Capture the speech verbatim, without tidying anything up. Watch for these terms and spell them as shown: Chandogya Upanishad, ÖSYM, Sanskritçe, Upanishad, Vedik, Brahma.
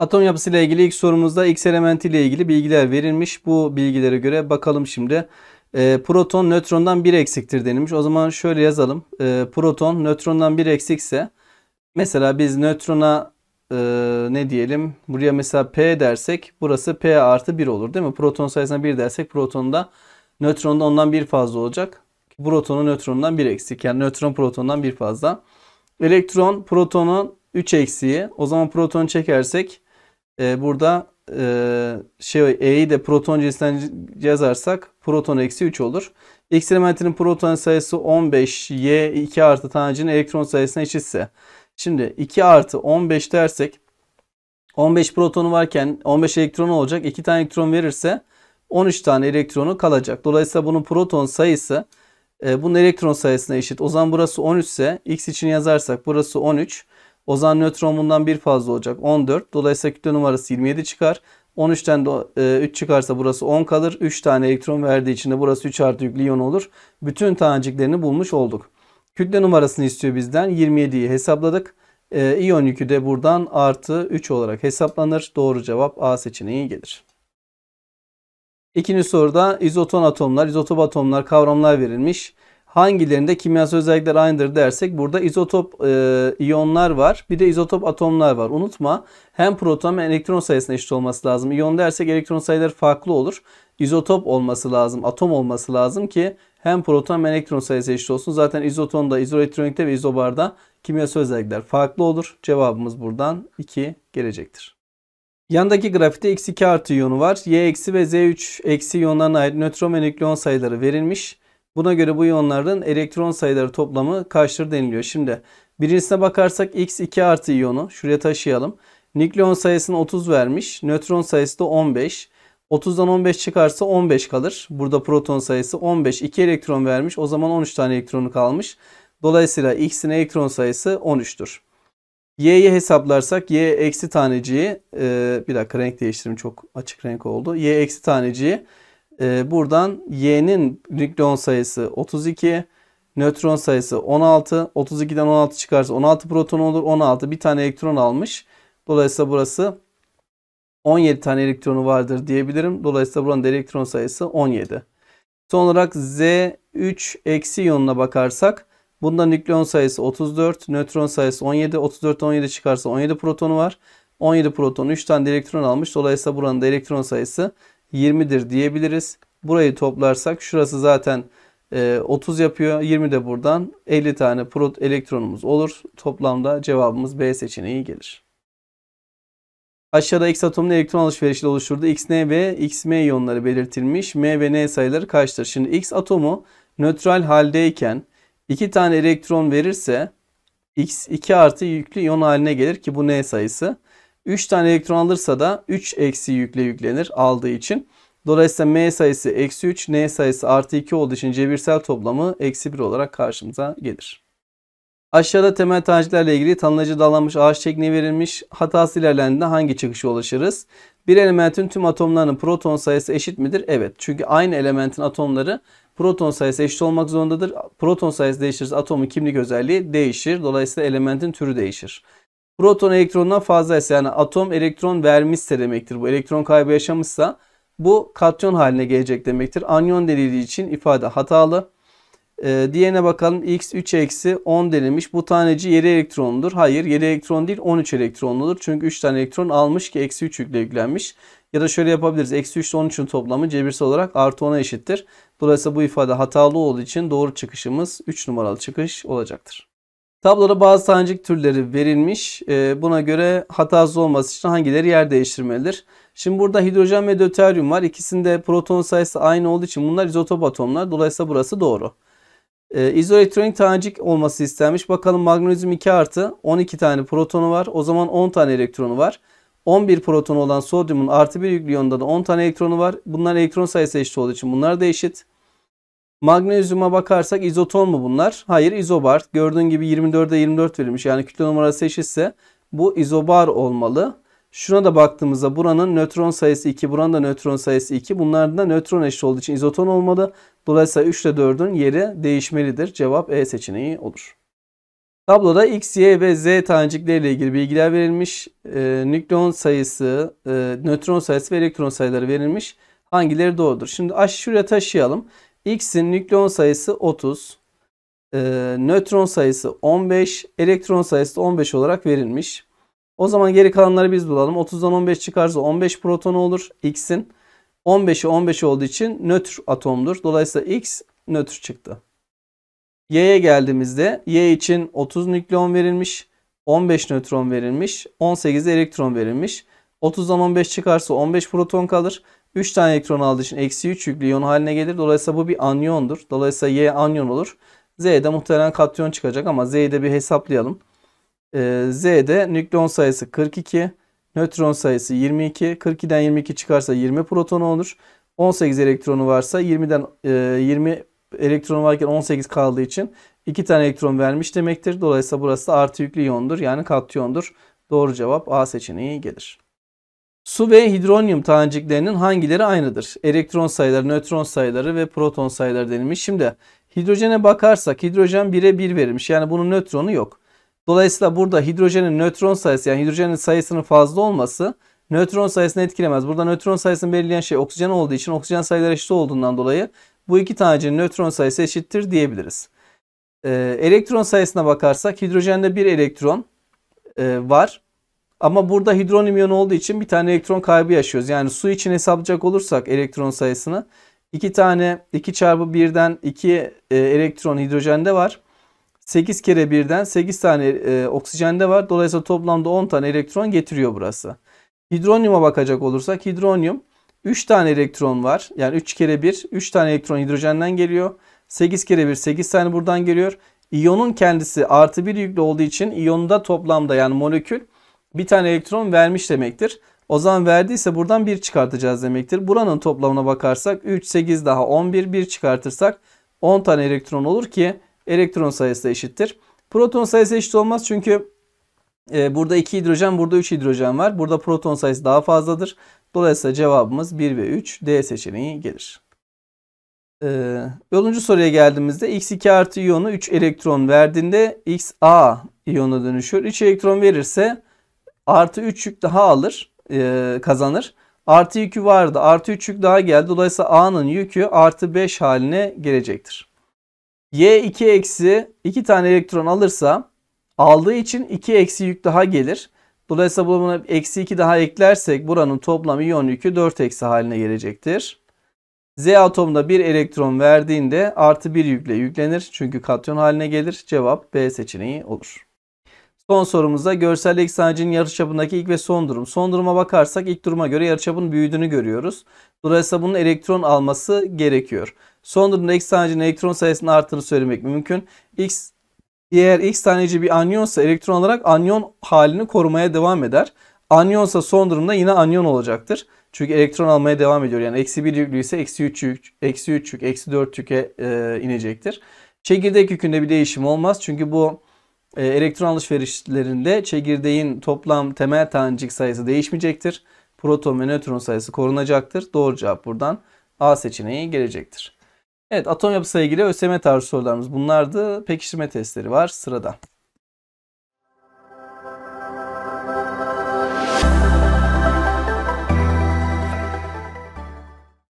Atom yapısıyla ilgili ilk sorumuzda X elementiyle ilgili bilgiler verilmiş. Bu bilgilere göre bakalım şimdi. E, proton nötrondan bir eksiktir denilmiş. O zaman şöyle yazalım. E, proton nötrondan bir eksikse mesela biz nötrona e, ne diyelim? Buraya mesela P dersek burası P artı bir olur değil mi? Proton sayısına bir dersek protonda nötronda ondan bir fazla olacak. Protonun nötronundan bir eksik. Yani nötron protondan bir fazla. Elektron protonun üç eksiği. O zaman protonu çekersek e, burada e, şey E'yi de proton cinsinden yazarsak proton eksi üç olur. X elementinin proton sayısı on beş. Y iki artı tanecinin elektron sayısına eşitse. Şimdi iki artı on beş dersek on beş protonu varken on beş elektronu olacak. iki tane elektron verirse on üç tane elektronu kalacak. Dolayısıyla bunun proton sayısı e, bunun elektron sayısına eşit. O zaman burası on üç ise X için yazarsak burası on üç. O zaman nötron bundan bir fazla olacak. on dört. Dolayısıyla kütle numarası yirmi yedi çıkar. on üçten de üç çıkarsa burası on kalır. üç tane elektron verdiği için de burası üç artı yüklü iyon olur. Bütün taneciklerini bulmuş olduk. Kütle numarasını istiyor bizden. yirmi yediyi hesapladık. E, iyon yükü de buradan artı üç olarak hesaplanır. Doğru cevap A seçeneği gelir. İkinci soruda izoton atomlar, izotop atomlar kavramlar verilmiş. Hangilerinde kimyasal özellikler aynıdır dersek burada izotop e, iyonlar var. Bir de izotop atomlar var. Unutma hem proton hem elektron sayısına eşit olması lazım. İyon dersek elektron sayıları farklı olur. İzotop olması lazım, atom olması lazım ki hem proton hem elektron sayısı eşit olsun. Zaten izotonda, izoelektronikte ve izobarda kimyasal özellikler farklı olur. Cevabımız buradan iki gelecektir. Yandaki grafikte X iki artı iyonu var. Y eksi ve Z üç eksi iyonlarına ait nötron ve nükleon sayıları verilmiş. Buna göre bu iyonların elektron sayıları toplamı kaçtır deniliyor. Şimdi birincisine bakarsak X iki artı iyonu şuraya taşıyalım. Nükleon sayısını otuz vermiş. Nötron sayısı da on beş. otuzdan on beş çıkarsa on beş kalır. Burada proton sayısı on beş. iki elektron vermiş. O zaman on üç tane elektronu kalmış. Dolayısıyla X'in elektron sayısı on üçtür. Y'yi hesaplarsak Y eksi taneciği e, bir dakika renk değiştirdim, çok açık renk oldu. Y eksi taneciği e, buradan Y'nin nükleon sayısı otuz iki, nötron sayısı on altı. otuz ikiden on altı çıkarsa on altı proton olur. on altı bir tane elektron almış. Dolayısıyla burası on yedi tane elektronu vardır diyebilirim. Dolayısıyla buranın da elektron sayısı on yedi. Son olarak Z üç eksi iyonuna bakarsak bunda nükleon sayısı otuz dört, nötron sayısı on yedi. otuz dörtten on yedi çıkarsa on yedi protonu var. on yedi proton üç tane elektron almış. Dolayısıyla buranın da elektron sayısı yirmidir diyebiliriz. Burayı toplarsak şurası zaten otuz yapıyor. yirmi de buradan elli tane elektronumuz olur. Toplamda cevabımız B seçeneği gelir. Aşağıda X atomunun elektron alışverişiyle oluşturduğu X N ve X M iyonları belirtilmiş. M ve N sayıları kaçtır? Şimdi X atomu nötral haldeyken iki tane elektron verirse X iki artı yüklü iyon haline gelir ki bu N sayısı. üç tane elektron alırsa da üç eksi yükle yüklenir aldığı için. Dolayısıyla M sayısı eksi üç, N sayısı artı iki olduğu için cebirsel toplamı eksi bir olarak karşımıza gelir. Aşağıda temel taneciklerle ilgili tanımlayıcı dallanmış ağaç şekli verilmiş. Hatası ilerlendiğinde hangi çıkışa ulaşırız? Bir elementin tüm atomlarının proton sayısı eşit midir? Evet. Çünkü aynı elementin atomları proton sayısı eşit olmak zorundadır. Proton sayısı değişirse atomun kimlik özelliği değişir. Dolayısıyla elementin türü değişir. Proton elektrondan fazlaysa yani atom elektron vermişse demektir. Bu elektron kaybı yaşamışsa bu katyon haline gelecek demektir. Anyon denildiği için ifade hatalı. Ee, diğerine bakalım. X üç eksi on denilmiş. Bu taneci yedi elektronludur. Hayır, yedi elektron değil on üç elektronludur. Çünkü üç tane elektron almış ki eksi üç yükle yüklenmiş. Ya da şöyle yapabiliriz. Eksi üç ile on üçün toplamı cebirsel olarak artı ona eşittir. Dolayısıyla bu ifade hatalı olduğu için doğru çıkışımız üç numaralı çıkış olacaktır. Tabloda bazı tanecik türleri verilmiş. Ee, buna göre hatasız olması için hangileri yer değiştirmelidir? Şimdi burada hidrojen ve döteryum var. İkisinde proton sayısı aynı olduğu için bunlar izotop atomlar. Dolayısıyla burası doğru. E, izoelektronik tanecik olması istenmiş. Bakalım magnezyum iki artı on iki tane protonu var. O zaman on tane elektronu var. on bir protonu olan sodyumun artı bir yüklü iyonunda da on tane elektronu var. Bunlar elektron sayısı eşit olduğu için bunlar da eşit. Magnezyuma bakarsak izoton mu bunlar? Hayır, izobar. Gördüğün gibi yirmi dörde yirmi dört verilmiş. Yani kütle numarası eşitse bu izobar olmalı. Şuna da baktığımızda buranın nötron sayısı iki, buranın da nötron sayısı iki. Bunların da nötron eşit olduğu için izoton olmalı. Dolayısıyla üç ile dördün yeri değişmelidir. Cevap E seçeneği olur. Tabloda X, Y ve Z tanecikleriyle ilgili bilgiler verilmiş. E, nükleon sayısı, e, nötron sayısı ve elektron sayıları verilmiş. Hangileri doğrudur? Şimdi aş şuraya taşıyalım. X'in nükleon sayısı otuz, e, nötron sayısı on beş, elektron sayısı da on beş olarak verilmiş. O zaman geri kalanları biz bulalım. otuzdan on beş çıkarsa on beş protonu olur X'in. on beşi on beş olduğu için nötr atomdur. Dolayısıyla X nötr çıktı. Y'ye geldiğimizde Y için otuz nükleon verilmiş, on beş nötron verilmiş, on sekiz elektron verilmiş. otuzdan on beş çıkarsa on beş proton kalır. üç tane elektron aldığı için eksi üç yüklü iyon haline gelir. Dolayısıyla bu bir anyondur. Dolayısıyla Y anyon olur. Z'de muhtemelen katyon çıkacak ama Z'yi de bir hesaplayalım. Z'de nükleon sayısı kırk iki, nötron sayısı yirmi iki, kırk ikiden yirmi iki çıkarsa yirmi protonu olur. on sekiz elektronu varsa yirmiden yirmi elektronu varken on sekiz kaldığı için iki tane elektron vermiş demektir. Dolayısıyla burası da artı yüklü iyondur, yani katyondur. Doğru cevap A seçeneği gelir. Su ve hidronyum taneciklerinin hangileri aynıdır? Elektron sayıları, nötron sayıları ve proton sayıları denilmiş. Şimdi hidrojene bakarsak hidrojen bire bir verilmiş. Yani bunun nötronu yok. Dolayısıyla burada hidrojenin nötron sayısı, yani hidrojenin sayısının fazla olması nötron sayısını etkilemez. Burada nötron sayısını belirleyen şey oksijen olduğu için oksijen sayıları eşit olduğundan dolayı bu iki tanecinin nötron sayısı eşittir diyebiliriz. Ee, elektron sayısına bakarsak hidrojende bir elektron e, var. Ama burada hidronyum iyonu olduğu için bir tane elektron kaybı yaşıyoruz. Yani su için hesaplayacak olursak elektron sayısını iki tane iki çarpı birden iki e, elektron hidrojende var. sekiz kere birden sekiz tane e, oksijende var. Dolayısıyla toplamda on tane elektron getiriyor burası. Hidronyuma bakacak olursak hidronyum üç tane elektron var. Yani üç kere bir üç tane elektron hidrojenden geliyor. sekiz kere bir sekiz tane buradan geliyor. İyonun kendisi artı bir yüklü olduğu için iyonda toplamda, yani molekül bir tane elektron vermiş demektir. O zaman verdiyse buradan bir çıkartacağız demektir. Buranın toplamına bakarsak üç, sekiz daha on bir, bir çıkartırsak on tane elektron olur ki elektron sayısı da eşittir. Proton sayısı eşit olmaz çünkü e, burada iki hidrojen, burada üç hidrojen var. Burada proton sayısı daha fazladır. Dolayısıyla cevabımız bir ve üç D seçeneği gelir. Ee, yoluncu soruya geldiğimizde X iki artı iyonu üç elektron verdiğinde X A iyonuna dönüşür. üç elektron verirse artı üç yük daha alır, e, kazanır. Artı yükü vardı. Artı üç yük daha geldi. Dolayısıyla A'nın yükü artı beş haline gelecektir. Y iki eksi iki tane elektron alırsa aldığı için iki eksi yük daha gelir. Dolayısıyla buna eksi iki daha eklersek buranın toplam iyon yükü dört eksi haline gelecektir. Z atomda bir elektron verdiğinde artı bir yükle yüklenir. Çünkü katyon haline gelir. Cevap B seçeneği olur. Son sorumuzda görselde X tanecinin yarıçapındaki ilk ve son durum. Son duruma bakarsak ilk duruma göre yarıçapın büyüdüğünü görüyoruz. Dolayısıyla bunun elektron alması gerekiyor. Son durumda X tanecinin elektron sayısının arttığını söylemek mümkün. X, eğer X taneci bir anyonsa elektron alarak anyon halini korumaya devam eder. Anyonsa son durumda yine anyon olacaktır. Çünkü elektron almaya devam ediyor. Yani eksi bir yüklü ise eksi üç yük, eksi üç yük, eksi dört yüke e, inecektir. Çekirdek yükünde bir değişim olmaz. Çünkü bu elektron alışverişlerinde çekirdeğin toplam temel tanecik sayısı değişmeyecektir. Proton ve nötron sayısı korunacaktır. Doğru cevap buradan A seçeneği gelecektir. Evet, atom yapısıyla ilgili ÖSYM tarzı sorularımız bunlardı. Pekiştirme testleri var sırada.